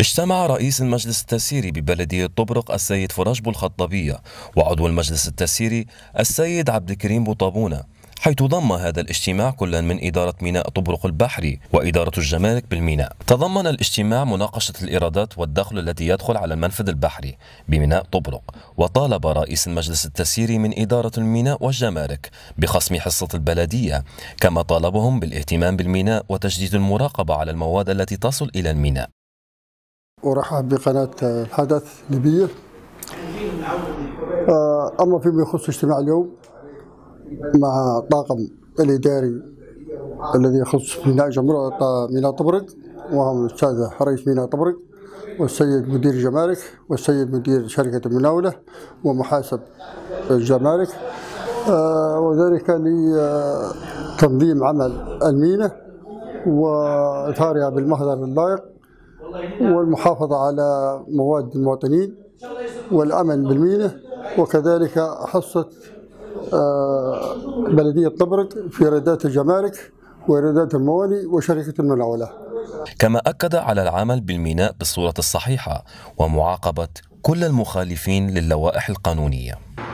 اجتمع رئيس المجلس التسييري ببلدية طبرق السيد فرج بو الخطابيه وعضو المجلس التسييري السيد عبد الكريم بو طابونه، حيث ضم هذا الاجتماع كلا من إدارة ميناء طبرق البحري وإدارة الجمارك بالميناء. تضمن الاجتماع مناقشة الإيرادات والدخل التي يدخل على المنفذ البحري بميناء طبرق، وطالب رئيس المجلس التسييري من إدارة الميناء والجمارك بخصم حصة البلدية، كما طالبهم بالاهتمام بالميناء وتجديد المراقبة على المواد التي تصل إلى الميناء. أرحب بقناة الحدث الليبية. أما فيما يخص اجتماع اليوم مع طاقم الإداري الذي يخص ميناء طبرق، وهم الأستاذ رئيس ميناء طبرق والسيد مدير الجمارك والسيد مدير شركة المناولة ومحاسب الجمارك، وذلك لتنظيم عمل الميناء وإظهارها بالمحضر اللائق والمحافظة على مواد المواطنين والأمن بالميناء، وكذلك حصة بلدية طبرق في إيرادات الجمارك وإيرادات الموانئ وشركة المناولة. كما أكد على العمل بالميناء بالصورة الصحيحة ومعاقبة كل المخالفين للوائح القانونية.